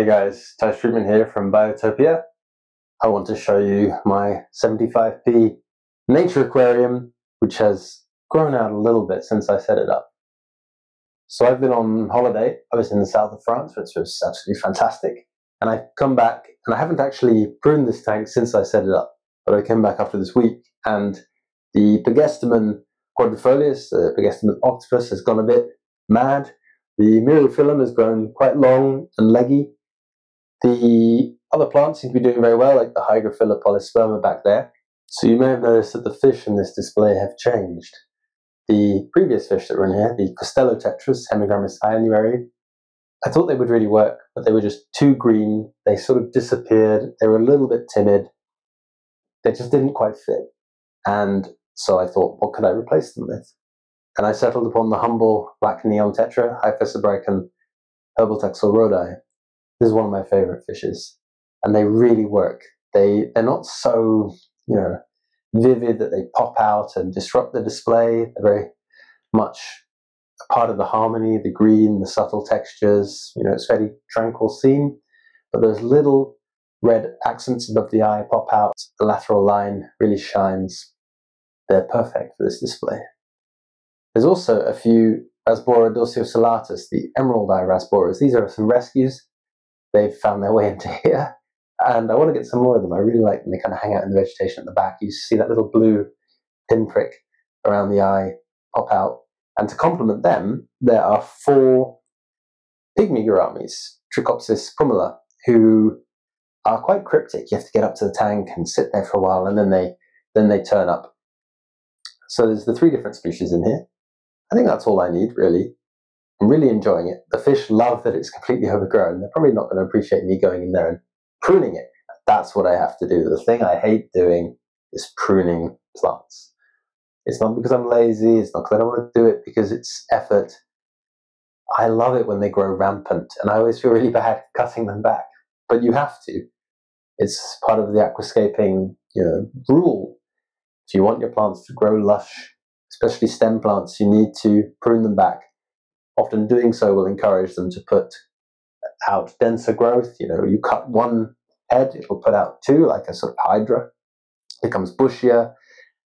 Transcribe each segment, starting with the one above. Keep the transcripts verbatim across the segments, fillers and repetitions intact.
Hey guys, Tai Streetman here from Biotopia. I want to show you my seventy-five p nature aquarium, which has grown out a little bit since I set it up. So I've been on holiday. I was in the south of France, which was absolutely fantastic. And I've come back, and I haven't actually pruned this tank since I set it up, but I came back after this week, and the Pogostemon quadrifolius, the Pogostemon octopus, has gone a bit mad. The Myriophyllum has grown quite long and leggy. The other plants seem to be doing very well, like the Hygrophila polysperma back there. So you may have noticed that the fish in this display have changed. The previous fish that were in here, the Costello tetras, Hemigrammus hyanuari, I thought they would really work, but they were just too green. They sort of disappeared. They were a little bit timid. They just didn't quite fit. And so I thought, what could I replace them with? And I settled upon the humble black neon tetra, Hyphessobrycon herbertaxelrodi. This is one of my favorite fishes. And they really work. They, they're not so, you know, vivid that they pop out and disrupt the display. They're very much a part of the harmony, the green, the subtle textures. You know, it's a very tranquil scene. But those little red accents above the eye pop out. The lateral line really shines. They're perfect for this display. There's also a few Brevibora dorsiocellata, the emerald eye rasboras. These are some rescues. They've found their way into here. And I want to get some more of them. I really like them. They kind of hang out in the vegetation at the back. You see that little blue pinprick around the eye pop out. And to complement them, there are four Pygmy Gouramis, Trichopsis pumila, who are quite cryptic. You have to get up to the tank and sit there for a while, and then they, then they turn up. So there's the three different species in here. I think that's all I need, really. I'm really enjoying it. The fish love that it's completely overgrown. They're probably not going to appreciate me going in there and pruning it. That's what I have to do. The thing I hate doing is pruning plants. It's not because I'm lazy. It's not because I don't want to do it, because it's effort. I love it when they grow rampant, and I always feel really bad cutting them back. But you have to. It's part of the aquascaping, you know, rule. If you want your plants to grow lush, especially stem plants, you need to prune them back. Often doing so will encourage them to put out denser growth. You know, you cut one head, it will put out two, like a sort of hydra. It becomes bushier,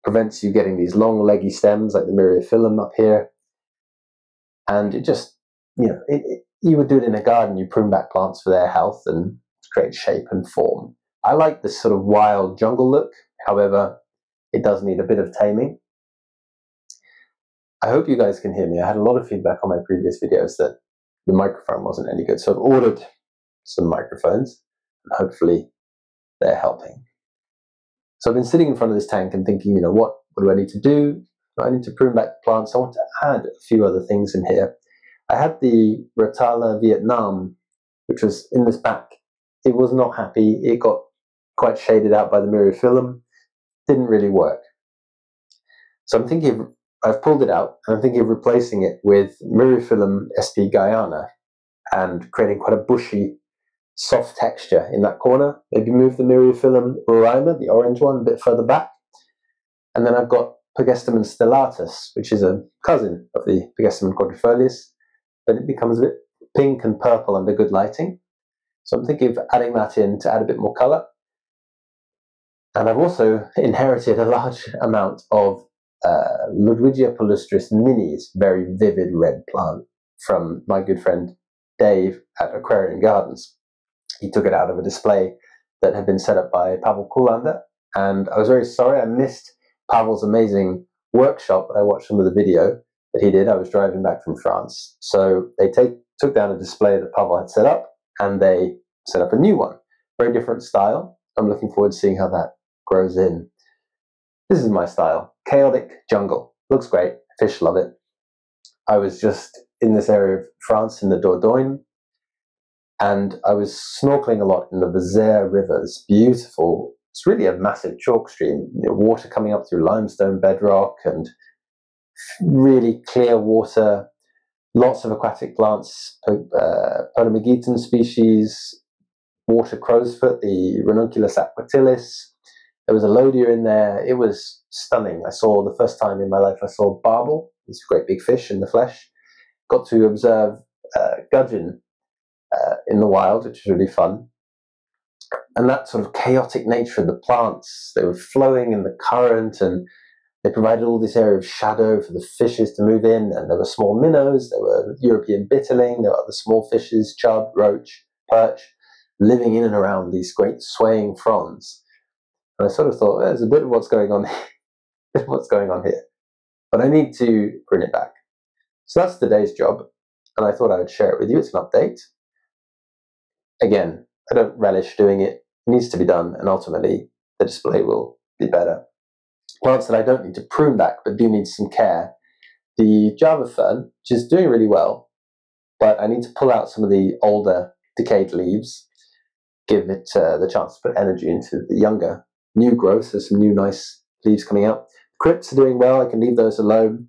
prevents you getting these long leggy stems like the Myriophyllum up here. And it just, you know, it, it, you would do it in a garden. You prune back plants for their health and create shape and form. I like this sort of wild jungle look. However, it does need a bit of taming. I hope you guys can hear me. I had a lot of feedback on my previous videos that the microphone wasn't any good, so I've ordered some microphones, and hopefully they're helping. So I've been sitting in front of this tank and thinking, you know, what, what do I need to do? I need to prune back plants. I want to add a few other things in here. I had the Rotala Vietnam, which was in this back. It was not happy. It got quite shaded out by the Myriophyllum. Didn't really work. So I'm thinking of, I've pulled it out, and I'm thinking of replacing it with Myriophyllum S P Guyana and creating quite a bushy, soft texture in that corner. Maybe move the Myriophyllum Roraima, the orange one, a bit further back. And then I've got Pogostemon stellatus, which is a cousin of the Pogostemon quadrifolius, but it becomes a bit pink and purple under good lighting. So I'm thinking of adding that in to add a bit more color. And I've also inherited a large amount of uh, Ludwigia palustris minis, very vivid red plant, from my good friend Dave at Aquarian Gardens. He took it out of a display that had been set up by Pavel Kulander, and I was very sorry I missed Pavel's amazing workshop, but I watched some of the video that he did. I was driving back from France. So they take, took down a display that Pavel had set up, and they set up a new one. Very different style. I'm looking forward to seeing how that grows in. This is my style. Chaotic jungle. Looks great. Fish love it. I was just in this area of France in the Dordogne, and I was snorkeling a lot in the Vézère River. It's beautiful. It's really a massive chalk stream. You know, water coming up through limestone bedrock and really clear water. Lots of aquatic plants, uh, Potamogeton species, water crowsfoot, the Ranunculus aquatilis. There was a lodia in there. It was stunning. I saw, the first time in my life, I saw Barbel, this great big fish in the flesh. Got to observe uh, Gudgeon, uh, in the wild, which was really fun. And that sort of chaotic nature of the plants, they were flowing in the current, and they provided all this area of shadow for the fishes to move in. And there were small minnows, there were European bitterling, there were other small fishes, chub, roach, perch, living in and around these great swaying fronds. And I sort of thought, eh, there's a bit of what's going on here, what's going on here. But I need to bring it back. So that's today's job, and I thought I would share it with you. It's an update. Again, I don't relish doing it. It needs to be done, and ultimately the display will be better. Plants that I don't need to prune back but do need some care. The Java fern, which is doing really well, but I need to pull out some of the older decayed leaves, give it uh, the chance to put energy into the younger new growth. There's some new nice leaves coming out. Crypts are doing well. I can leave those alone.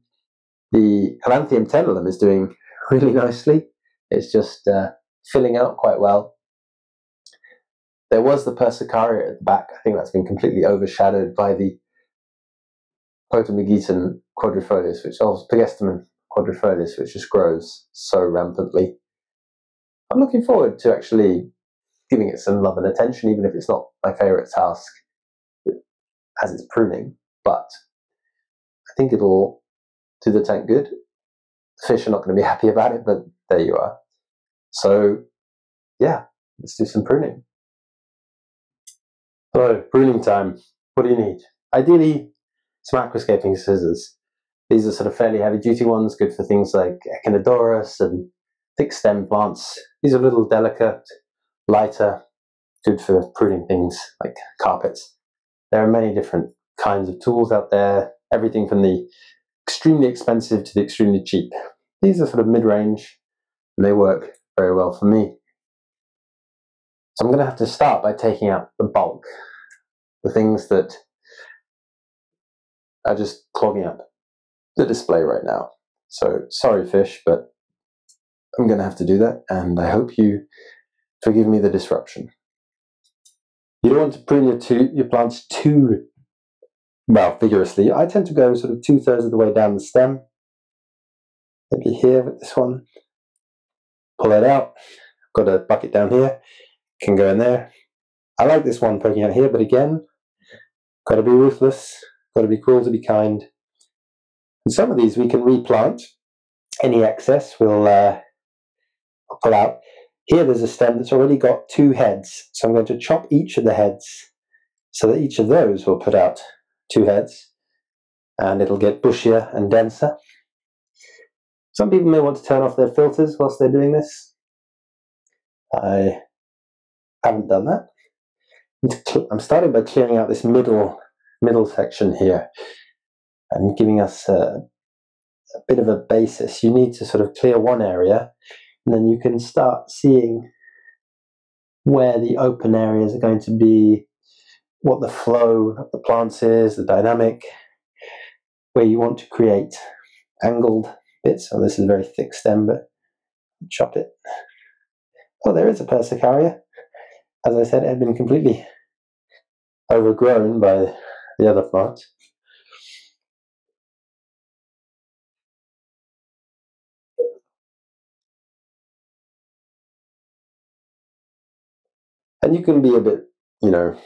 The Helanthium tenellum is doing really nicely. It's just uh, filling out quite well. There was the Persicaria at the back. I think that's been completely overshadowed by the Pogostemon quadrifolius, which oh, Pogostemon quadrifolius, which just grows so rampantly. I'm looking forward to actually giving it some love and attention, even if it's not my favourite task as it's pruning. But I think it'll do the tank good. The fish are not going to be happy about it, but there you are. So, yeah, let's do some pruning. So, pruning time. What do you need? Ideally, some aquascaping scissors. These are sort of fairly heavy-duty ones, good for things like Echinodorus and thick-stem plants. These are a little delicate, lighter, good for pruning things like carpets. There are many different kinds of tools out there, everything from the extremely expensive to the extremely cheap. These are sort of mid-range, and they work very well for me. So I'm going to have to start by taking out the bulk, the things that are just clogging up the display right now. So sorry fish, but I'm going to have to do that, and I hope you forgive me the disruption. You don't want to prune your, two, your plants too well, vigorously. I tend to go sort of two-thirds of the way down the stem. Maybe here with this one. Pull that out. Got a bucket down here. Can go in there. I like this one poking out here, but again, got to be ruthless. Got to be cruel to be kind. And some of these we can replant. Any excess we'll uh, pull out. Here there's a stem that's already got two heads. So I'm going to chop each of the heads so that each of those will put out two heads, and it'll get bushier and denser. Some people may want to turn off their filters whilst they're doing this. I haven't done that. I'm starting by clearing out this middle middle section here and giving us a, a bit of a basis. You need to sort of clear one area, and then you can start seeing where the open areas are going to be, what the flow of the plants is, the dynamic, where you want to create angled bits. So this is a very thick stem, but chop it. Oh, there is a Persicaria. As I said, it had been completely overgrown by the other plant. And you can be a bit, you know,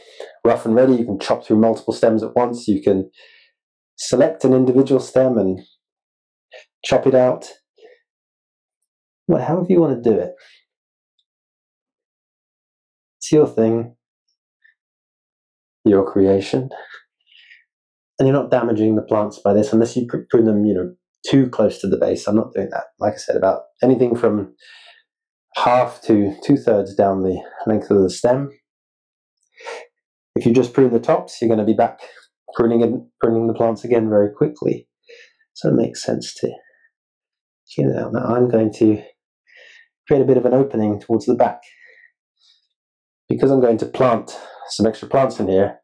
rough and ready. You can chop through multiple stems at once. You can select an individual stem and chop it out. Well, however you want to do it. It's your thing, your creation. And you're not damaging the plants by this unless you prune them, you know, too close to the base. I'm not doing that. Like I said, about anything from half to two-thirds down the length of the stem. If you just prune the tops, you're going to be back pruning and pruning the plants again very quickly. So it makes sense to clean it out. Now I'm going to create a bit of an opening towards the back, because I'm going to plant some extra plants in here,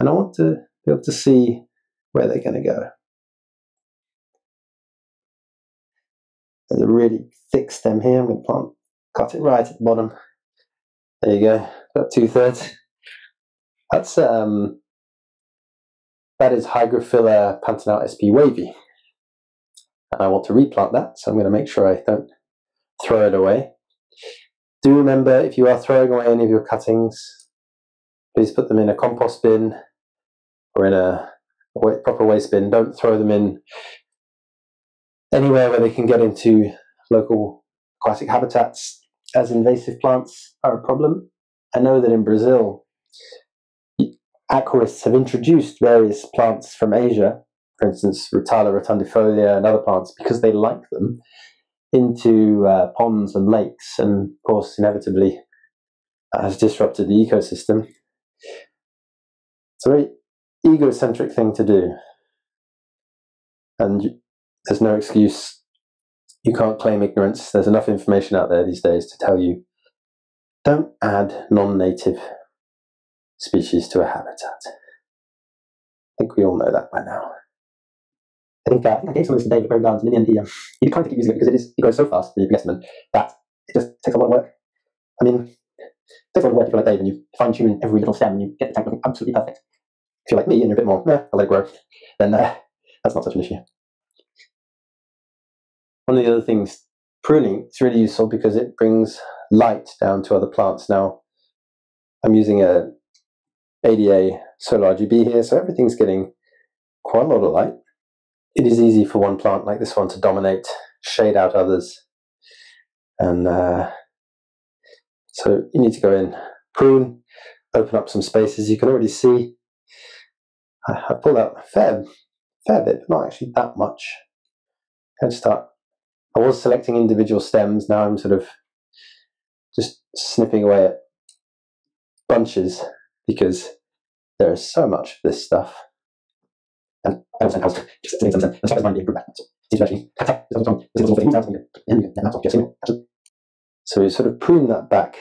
and I want to be able to see where they're going to go. There's a really thick stem here. I'm going to plant, cut it right at the bottom. There you go, about two-thirds. That's um, that is Hygrophila Pantanal S P wavy, and I want to replant that, so I'm going to make sure I don't throw it away. Do remember, if you are throwing away any of your cuttings, please put them in a compost bin or in a proper waste bin. Don't throw them in anywhere where they can get into local aquatic habitats, as invasive plants are a problem. I know that in Brazil, aquarists have introduced various plants from Asia, for instance, Rotala rotundifolia and other plants, because they like them, into uh, ponds and lakes, and of course, inevitably, that has disrupted the ecosystem. It's a very egocentric thing to do, and you, there's no excuse. You can't claim ignorance. There's enough information out there these days to tell you, don't add non-native species to a habitat. I think we all know that by now. I think uh, I gave some of this to Dave at Aquarian Gardens, and he, um, he tried to keep using it because it, is, it grows so fast, the Pogostemon, that it just takes a lot of work. I mean, it takes a lot of work if you're like Dave and you fine-tune every little stem and you get the tank looking absolutely perfect. If you're like me and you're a bit more, eh, I'll let it grow, then uh, that's not such an issue. One of the other things, pruning, it's really useful because it brings light down to other plants. Now, I'm using a A D A solar R G B here, so everything's getting quite a lot of light. It is easy for one plant like this one to dominate, shade out others. And uh, so you need to go in, prune, open up some spaces. You can already see I, I pulled out a fair, fair bit, but not actually that much. I'm going to start. I was selecting individual stems. Now I'm sort of just snipping away at bunches because there is so much of this stuff. And I was like, just doing something, and so I was trying to improve that. So we sort of prune that back,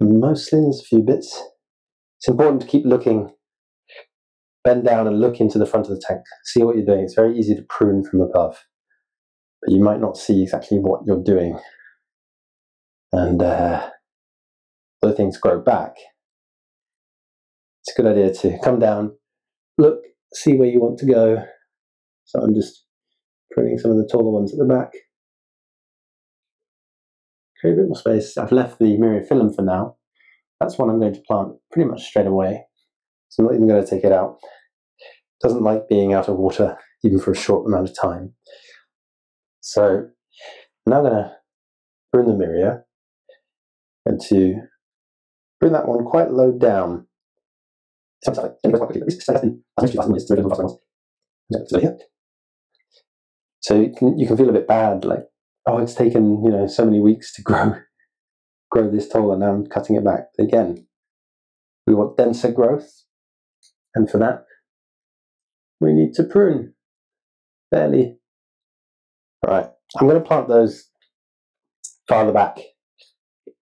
mostly in a few bits. It's important to keep looking, bend down and look into the front of the tank, see what you're doing. It's very easy to prune from above, but you might not see exactly what you're doing. And uh, other things grow back. It's a good idea to come down, look, see where you want to go. So I'm just pruning some of the taller ones at the back. Create a bit more space. I've left the Myriophyllum for now. That's one I'm going to plant pretty much straight away. So I'm not even going to take it out. It doesn't like being out of water, even for a short amount of time. So I'm now going to prune the Myrio and to prune that one quite low down. So you can, you can feel a bit bad, like, oh, it's taken, you know, so many weeks to grow grow this tall, and now I'm cutting it back. But again, we want denser growth, and for that we need to prune fairly. Right, I'm going to plant those farther back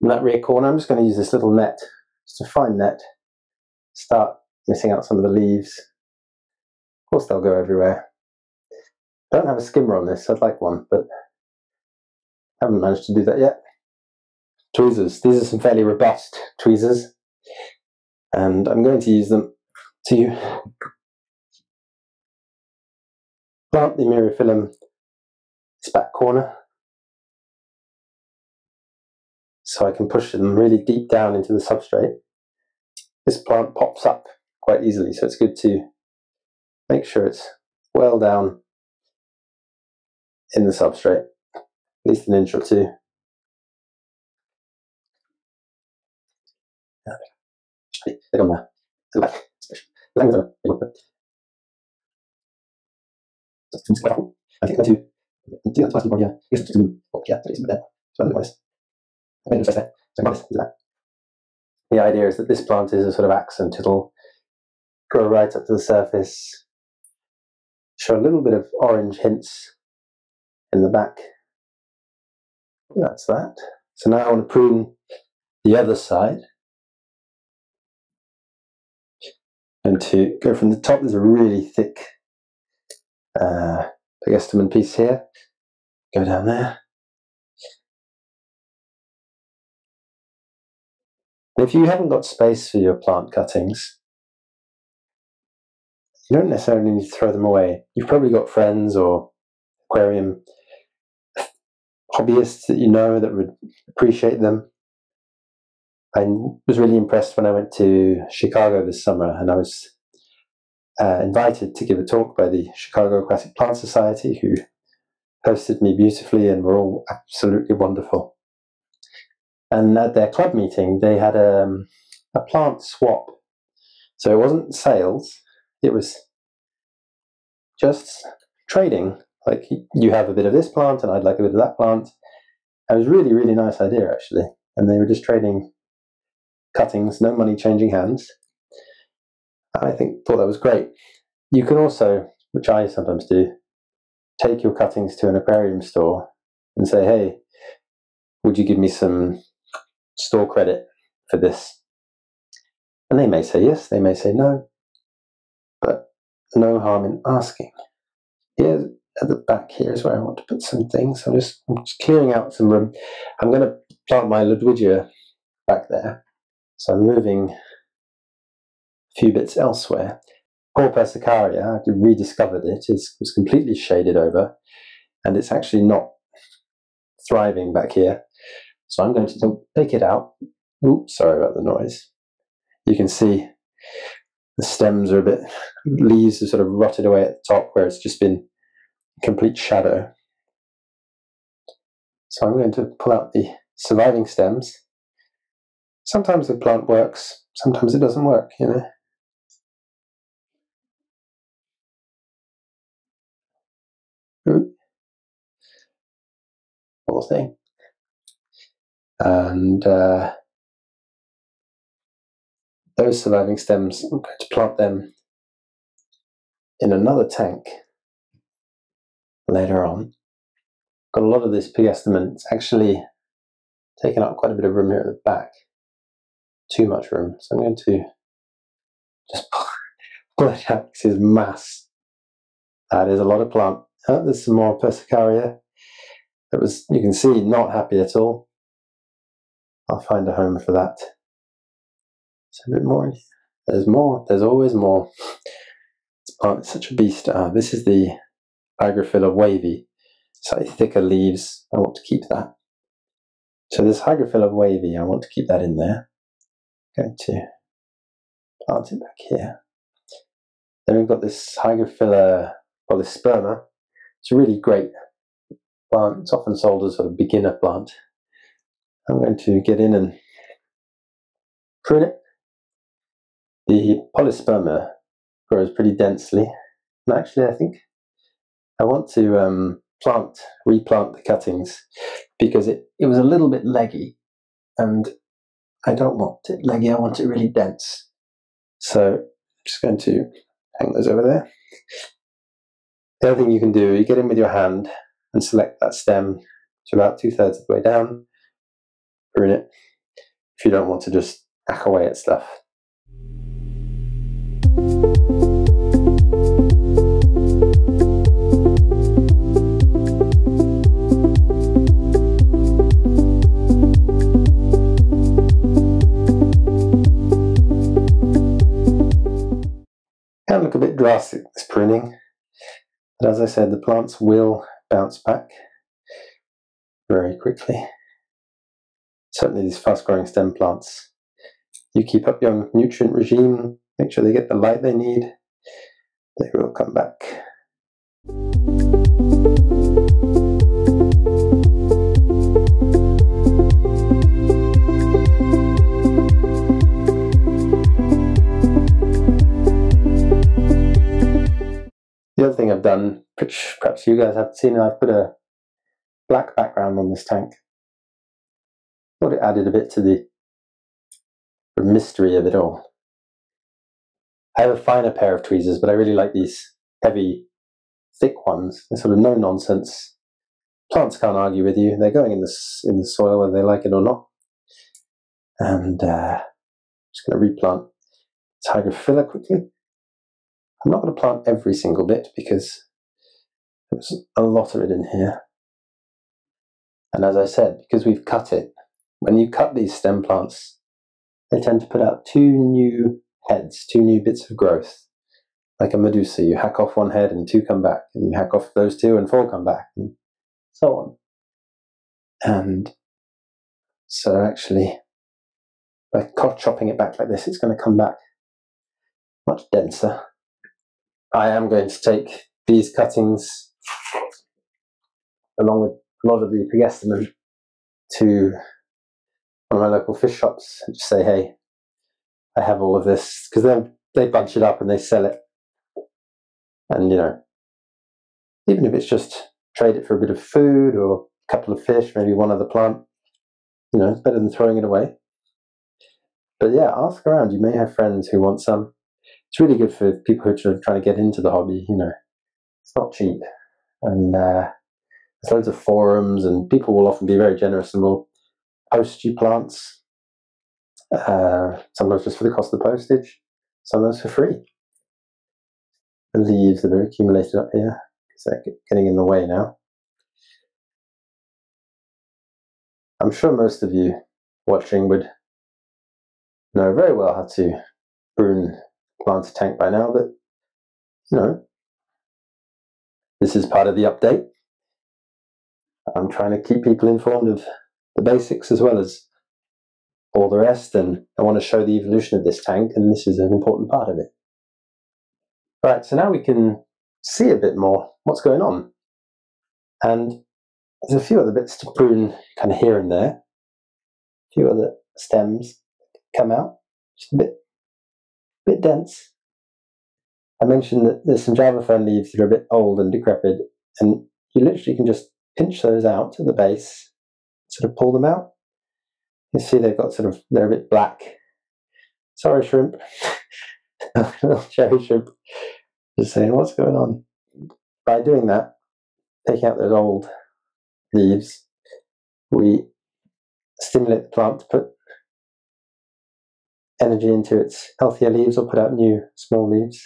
in that rear corner. I'm just going to use this little net, just a fine net, start missing out some of the leaves. Of course they'll go everywhere. I don't have a skimmer on this, I'd like one, but I haven't managed to do that yet. Tweezers, these are some fairly robust tweezers, and I'm going to use them to plant the Myriophyllum, this back corner, so I can push them really deep down into the substrate. This plant pops up quite easily, so it's good to make sure it's well down in the substrate, at least an inch or two. The idea is that this plant is a sort of accent. It'll grow right up to the surface, show a little bit of orange hints in the back. That's that. So now I want to prune the other side. And to go from the top, there's a really thick uh, Pogostemon piece here. Go down there. If you haven't got space for your plant cuttings, you don't necessarily need to throw them away. You've probably got friends or aquarium hobbyists that you know that would appreciate them. I was really impressed when I went to Chicago this summer, and I was uh, invited to give a talk by the Chicago Aquatic Plant Society, who hosted me beautifully and were all absolutely wonderful. And at their club meeting, they had um, a plant swap. So it wasn't sales, it was just trading. Like, you have a bit of this plant and I'd like a bit of that plant. It was a really, really nice idea, actually. And they were just trading cuttings, no money changing hands. And I think thought that was great. You can also, which I sometimes do, take your cuttings to an aquarium store and say, hey, would you give me some store credit for this? And they may say yes, they may say no, but no harm in asking. Here at the back here is where I want to put some things. I'm just, I'm just clearing out some room. I'm going to plant my Ludwigia back there. So I'm moving a few bits elsewhere. Paul Persicaria, I rediscovered it, it was completely shaded over, and it's actually not thriving back here. So I'm going to take it out. Oops, sorry about the noise. You can see the stems are a bit, leaves are sort of rotted away at the top where it's just been complete shadow. So I'm going to pull out the surviving stems. Sometimes the plant works, sometimes it doesn't work, you know. Poor thing. And uh, those surviving stems, I'm going to plant them in another tank later on. Got a lot of this Pogostemon. It's actually taken up quite a bit of room here at the back. Too much room. So I'm going to just pull it out because it's mass. That is a lot of plant. Oh, there's some more Persicaria. It was, you can see, not happy at all. I'll find a home for that. There's a bit more in here. There's more. There's always more. This plant is such a beast. Ah, this is the Hygrophila wavy. Slightly thicker leaves. I want to keep that. So this Hygrophila wavy, I want to keep that in there. I'm going to plant it back here. Then we've got this Hygrophila polysperma. It's a really great plant. It's often sold as a sort of beginner plant. I'm going to get in and prune it. The polysperma grows pretty densely. And actually, I think I want to um, plant, replant the cuttings because it, it was a little bit leggy, and I don't want it leggy, I want it really dense. So I'm just going to hang those over there. The other thing you can do, you get in with your hand and select that stem to about two-thirds of the way down, prune it, if you don't want to just hack away at stuff. Can look a bit drastic, this pruning, but as I said, the plants will bounce back very quickly. Certainly these fast-growing stem plants. You keep up your nutrient regime, make sure they get the light they need, they will come back. The other thing I've done, which perhaps you guys haven't seen, I've put a black background on this tank. Thought it added a bit to the mystery of it all. I have a finer pair of tweezers, but I really like these heavy, thick ones. They're sort of no nonsense. Plants can't argue with you. They're going in the in the soil whether they like it or not. And uh, I'm just going to replant this Hygrophila quickly. I'm not going to plant every single bit because there's a lot of it in here. And as I said, because we've cut it, when you cut these stem plants, they tend to put out two new heads, two new bits of growth. Like a medusa, you hack off one head and two come back, and you hack off those two and four come back, and so on. And so actually, by chopping it back like this, it's going to come back much denser. I am going to take these cuttings along with a lot of the Pogostemon to one of my local fish shops and just say, hey, I have all of this, because then they bunch it up and they sell it. And, you know, even if it's just trade it for a bit of food or a couple of fish, maybe one other plant, you know, it's better than throwing it away. But yeah, ask around. You may have friends who want some. It's really good for people who are trying to get into the hobby, you know. It's not cheap. And uh, there's loads of forums, and people will often be very generous and will post you plants, uh, sometimes just for the cost of the postage, sometimes for free. The leaves that are accumulated up here, because they're getting in the way now. I'm sure most of you watching would know very well how to prune a planter tank by now, but you know, this is part of the update. I'm trying to keep people informed of the basics as well as all the rest, and I want to show the evolution of this tank, and this is an important part of it. Right, so now we can see a bit more what's going on. And there's a few other bits to prune kind of here and there. A few other stems come out, just a bit, bit dense. I mentioned that there's some Java fern leaves that are a bit old and decrepit, and you literally can just pinch those out at the base, sort of pull them out. You see they've got sort of, they're a bit black. Sorry, shrimp. Little cherry shrimp, just saying what's going on. By doing that, taking out those old leaves, we stimulate the plant to put energy into its healthier leaves or put out new small leaves.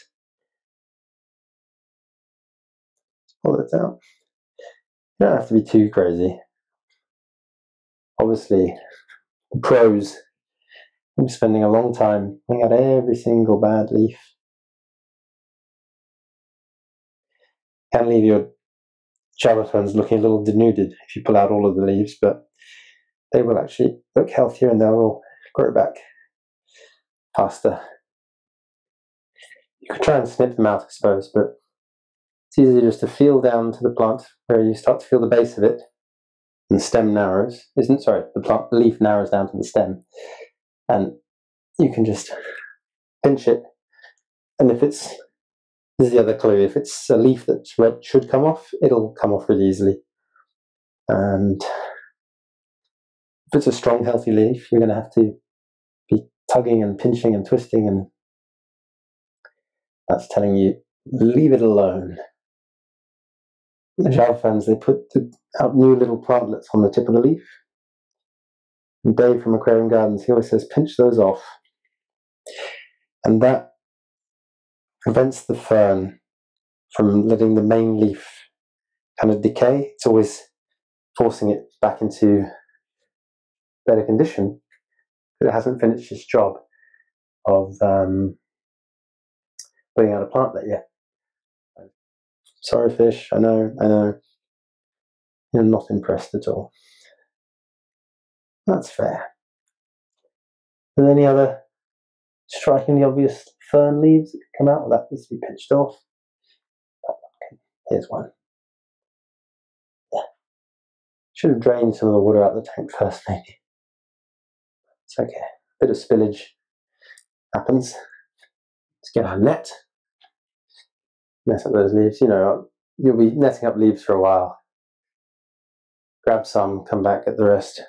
Pull it out. You don't have to be too crazy. Obviously, the pros. I'm spending a long time pulling out every single bad leaf. Can leave your Java ferns looking a little denuded if you pull out all of the leaves, but they will actually look healthier and they'll grow back faster. You could try and snip them out, I suppose, but it's easier just to feel down to the plant where you start to feel the base of it, and the stem narrows. Isn't sorry, the plant the leaf narrows down to the stem. And you can just pinch it, and if it's, this is the other clue, if it's a leaf that's red should come off, it'll come off really easily. And if it's a strong, healthy leaf, you're going to have to be tugging and pinching and twisting, and that's telling you, leave it alone. The Java ferns, they put the, out new little plantlets on the tip of the leaf. Dave from Aquarian Gardens, he always says, pinch those off. And that prevents the fern from letting the main leaf kind of decay. It's always forcing it back into better condition, but it hasn't finished its job of um, putting out a plantlet yet. Sorry, fish, I know, I know. You're not impressed at all. That's fair. There's any other strikingly obvious fern leaves that come out? Well, that needs to be pinched off. Okay, here's one. Yeah. Should have drained some of the water out of the tank first, maybe. It's okay. A bit of spillage happens. Let's get our net. Mess up those leaves. You know, you'll be netting up leaves for a while. Grab some, come back, get the rest.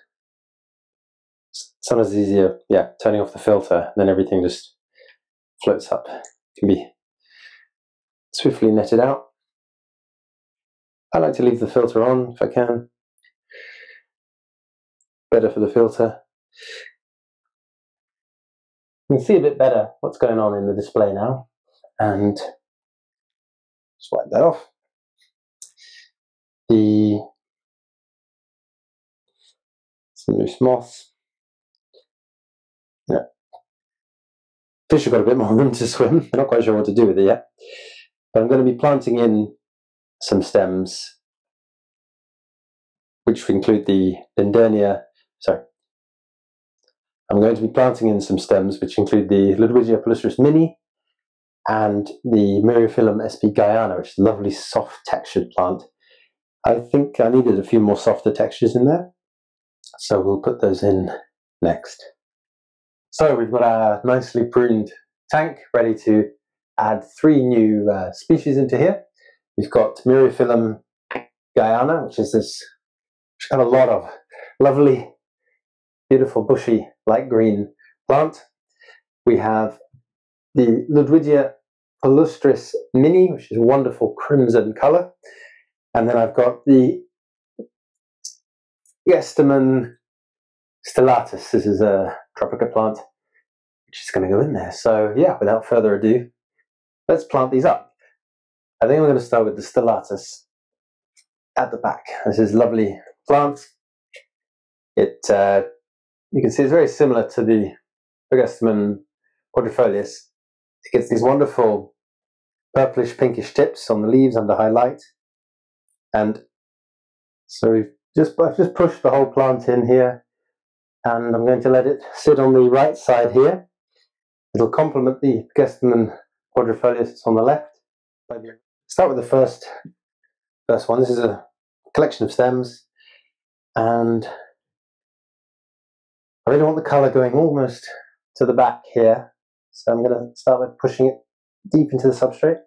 Sometimes it's easier, yeah, turning off the filter, then everything just floats up. It can be swiftly netted out. I like to leave the filter on if I can. Better for the filter. You can see a bit better what's going on in the display now. And swipe that off. The some loose moss. Yeah. Fish have got a bit more room to swim. I'm not quite sure what to do with it yet. But I'm going to be planting in some stems which include the Lindenia, sorry, I'm going to be planting in some stems, which include the Ludwigia palustris mini and the Myriophyllum sp. Guyana, which is a lovely soft textured plant. I think I needed a few more softer textures in there, so we'll put those in next. So we've got our nicely pruned tank ready to add three new uh, species into here. We've got Myriophyllum Guyana, which is this, which got a lot of lovely, beautiful, bushy, light green plant. We have the Ludwigia palustris mini, which is a wonderful crimson color. And then I've got the Pogostemon stellatus. This is a Tropica plant, which is going to go in there. So yeah, without further ado, let's plant these up. I think I'm going to start with the stellatus at the back. This is a lovely plant. It, uh, you can see it's very similar to the Pogostemon quadrifolius. It gets these wonderful purplish pinkish tips on the leaves under high light. And so we've just, I've just pushed the whole plant in here, and I'm going to let it sit on the right side here. It'll complement the Pogostemon quadrifolius on the left. Start with the first, first one. This is a collection of stems, and I really want the colour going almost to the back here, so I'm going to start with pushing it deep into the substrate.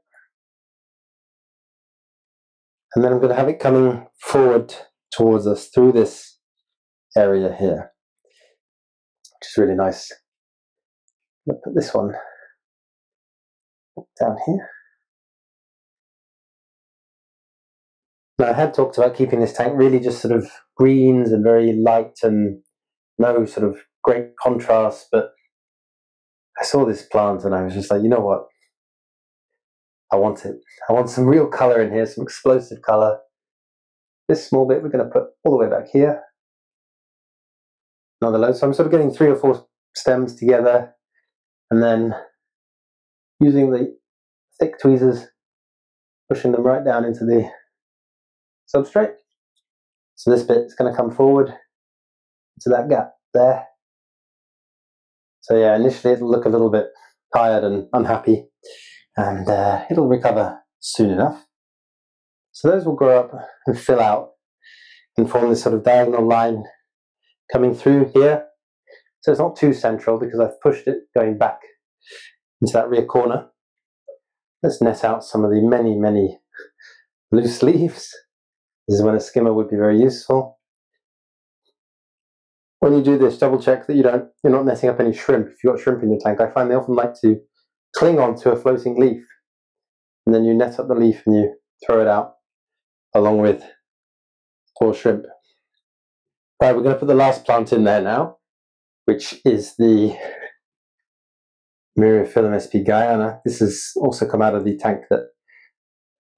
And then I'm going to have it coming forward towards us through this area here, which is really nice. I'm going to put this one down here. Now, I had talked about keeping this tank really just sort of greens and very light and no sort of great contrast, but I saw this plant and I was just like, you know what? I want it. I want some real colour in here, some explosive colour. This small bit we're going to put all the way back here. Another load. So I'm sort of getting three or four stems together, and then using the thick tweezers, pushing them right down into the substrate. So this bit is going to come forward into that gap there. So yeah, initially it'll look a little bit tired and unhappy, and uh, it'll recover soon enough. So those will grow up and fill out and form this sort of diagonal line coming through here. So it's not too central because I've pushed it going back into that rear corner. Let's net out some of the many, many loose leaves. This is when a skimmer would be very useful. When you do this, double check that you don't, you're not netting up any shrimp. If you've got shrimp in your tank, I find they often like to cling on to a floating leaf, and then you net up the leaf and you throw it out along with poor shrimp. Right, we're going to put the last plant in there now, which is the Myriophyllum sp. Guyana. This has also come out of the tank that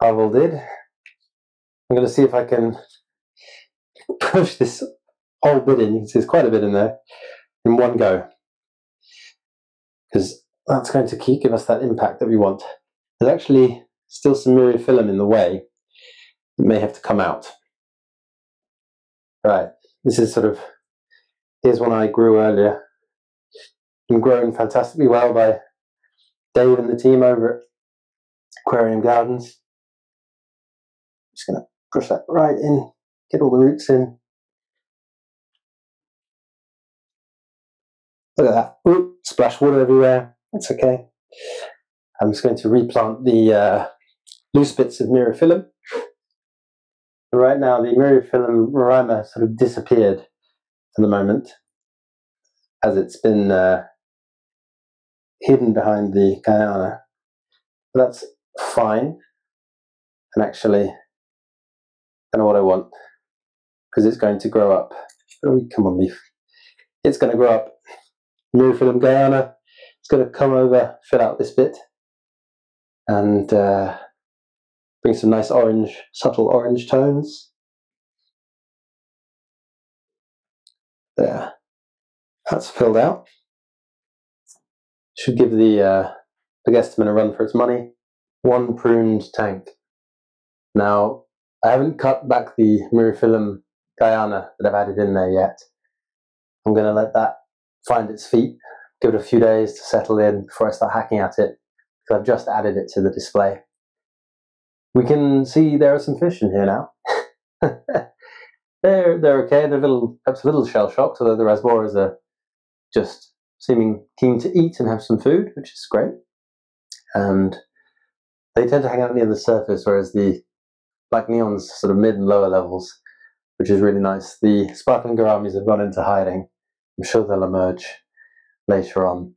Pavel did. I'm going to see if I can push this whole bit in. You can see there's quite a bit in there in one go, because that's going to keep, give us that impact that we want. There's actually still some myriophyllum in the way. It may have to come out. Right, this is sort of, here's one I grew earlier. Been grown fantastically well by Dave and the team over at Aquarian Gardens. Just going to push that right in, get all the roots in. Look at that. Oop, splash water everywhere. That's okay. I'm just going to replant the uh, loose bits of Myriophyllum. Right now, the Myriophyllum Roraima sort of disappeared for the moment, as it's been uh, hidden behind the Guyana. But that's fine. And actually, I don't know what I want, because it's going to grow up. Oh, come on, leaf. It's going to grow up. Myriophyllum Guyana. It's going to come over, fill out this bit, and uh, bring some nice orange, subtle orange tones. There, that's filled out. Should give the uh, Pogostemon a run for its money. One pruned tank. Now, I haven't cut back the Myriophyllum Guyana that I've added in there yet. I'm going to let that find its feet, give it a few days to settle in before I start hacking at it, because I've just added it to the display. We can see there are some fish in here now. they're, they're okay, they're little, perhaps a little shell-shocked, although the rasboras are just seeming keen to eat and have some food, which is great. And they tend to hang out near the surface, whereas the black neons sort of mid and lower levels, which is really nice. The sparkling gouramis have gone into hiding. I'm sure they'll emerge later on.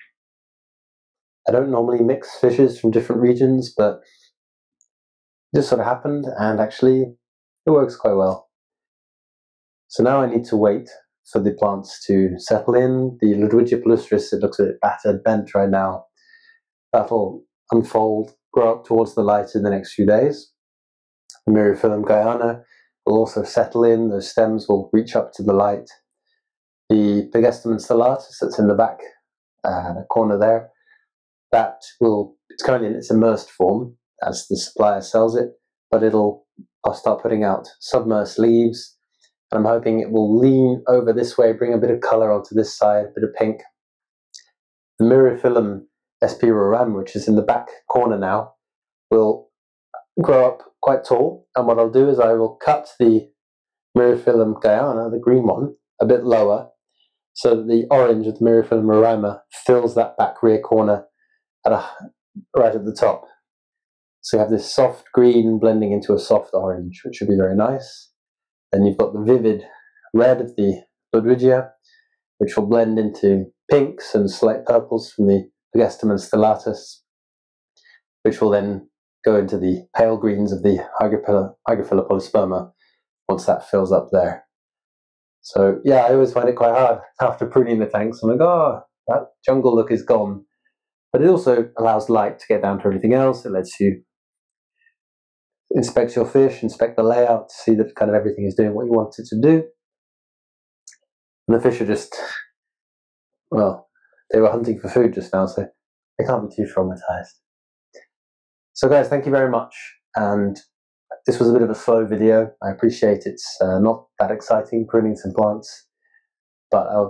I don't normally mix fishes from different regions, but this sort of happened, and actually it works quite well. So now I need to wait for the plants to settle in. The Ludwigia palustris, it looks a bit battered, bent right now. That'll unfold, grow up towards the light in the next few days. The Myriophyllum Guyana will also settle in. Those stems will reach up to the light. The Pogostemon stellatus that's in the back uh, corner there, that will, it's currently in its immersed form as the supplier sells it, but it'll, I'll start putting out submersed leaves, and I'm hoping it will lean over this way, bring a bit of color onto this side, a bit of pink. The Myriophyllum S P Roraima, which is in the back corner now, will grow up quite tall, and what I'll do is I will cut the Myriophyllum Guyana, the green one, a bit lower, so that the orange of the Myriophyllum Roraima fills that back rear corner at a, right at the top. So you have this soft green blending into a soft orange, which should be very nice. Then you've got the vivid red of the Ludwigia, which will blend into pinks and slight purples from the Pogostemon stellatus, which will then go into the pale greens of the Hygrophila, Hygrophila polysperma once that fills up there. So yeah, I always find it quite hard after pruning the tanks. I'm like, oh, that jungle look is gone. But it also allows light to get down to everything else. It lets you inspect your fish, inspect the layout, see that kind of everything is doing what you want it to do. And the fish are just, well, they were hunting for food just now, so they can't be too traumatized. So guys, thank you very much. And this was a bit of a slow video. I appreciate it's uh, not that exciting pruning some plants, but I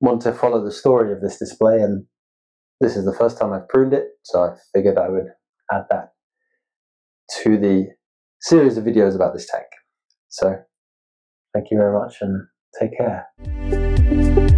want to follow the story of this display, and this is the first time I've pruned it, so I figured I would add that to the series of videos about this tank. So thank you very much and take care.